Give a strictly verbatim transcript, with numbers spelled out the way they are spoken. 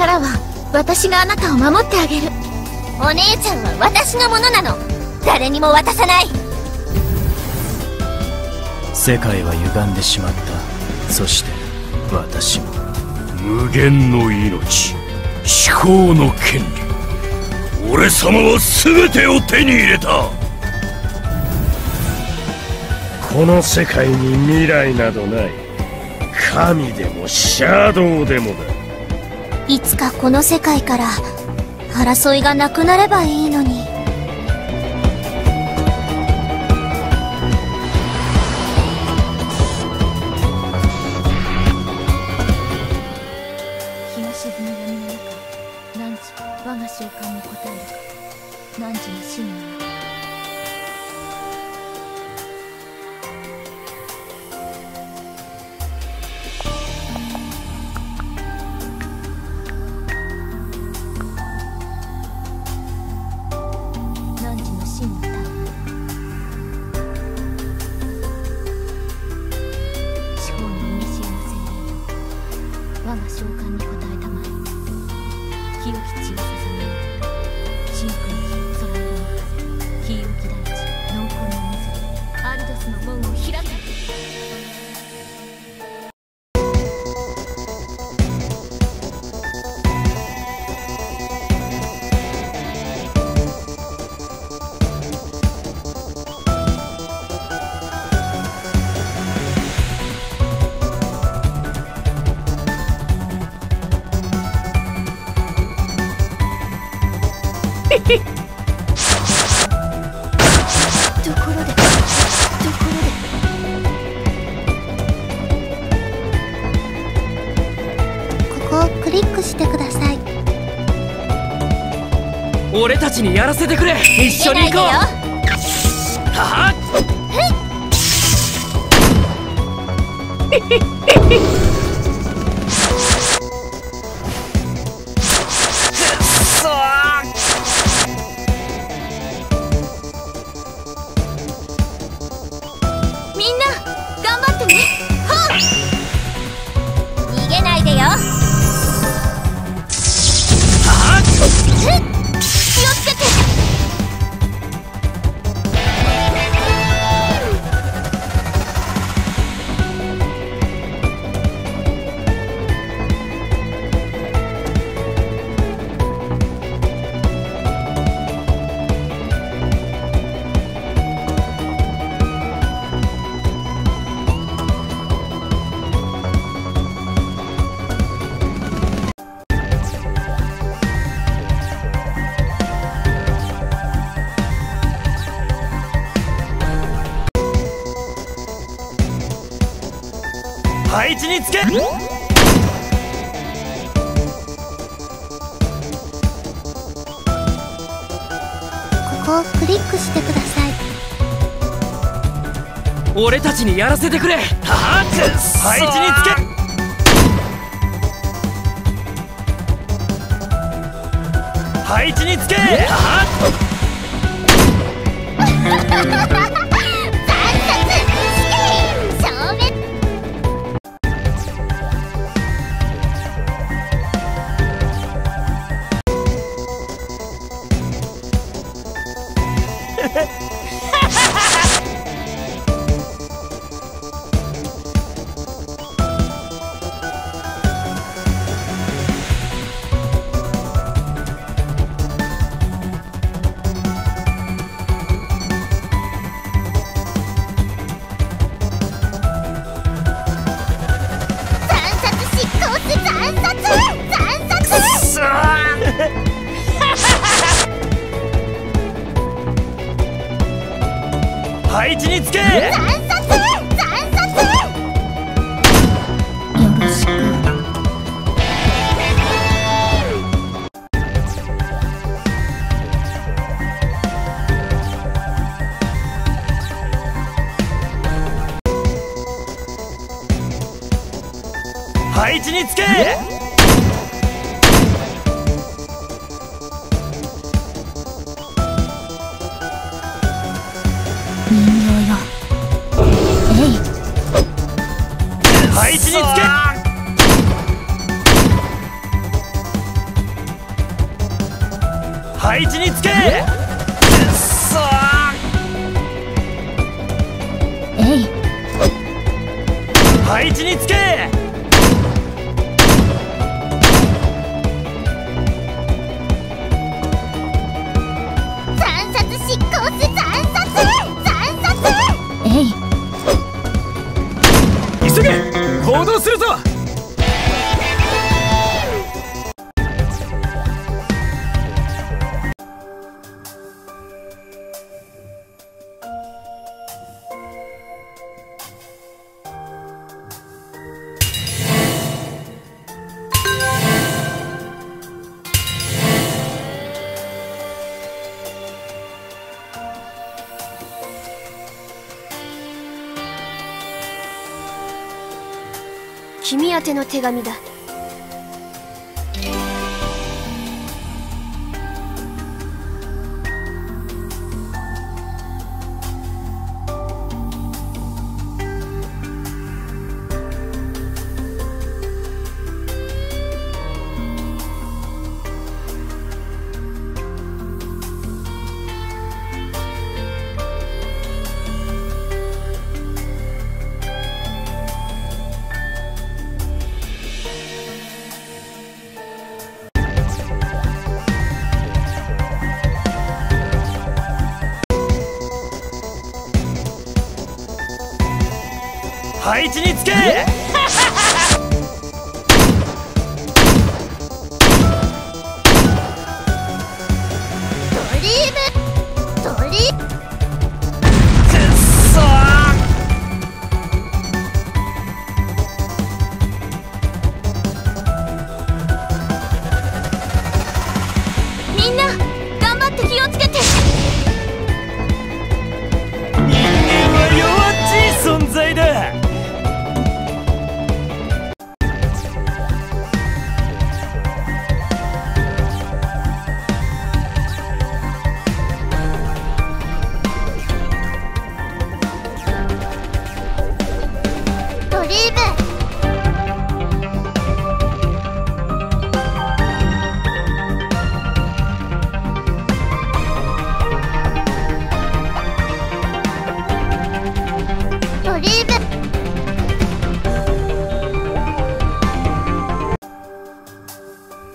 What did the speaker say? からは私があなたを守ってあげる。お姉ちゃんは私のものなの。誰にも渡さない。世界は歪んでしまった。そして私も。無限の命、至高の権利、俺様は全てを手に入れた。この世界に未来などない。神でもシャドウでもだ。いつかこの世界から争いがなくなればいいのに。にやらせてくれ。一緒に行こう。ははみんな頑張ってね。ほう、逃げないでよ。ははっ気をつけて。配置につけ。ここをクリックしてください。俺たちにやらせてくれ。ははっ、配置につけ。配置につけ。ははっ配置につけ。よろしく。配置につけ。配置につけ。配置につけ。うっそー。えい。配置につけ。惨殺執行す惨殺惨殺。えい。急げ、行動するぞ。君宛ての手紙だ。配置につけ。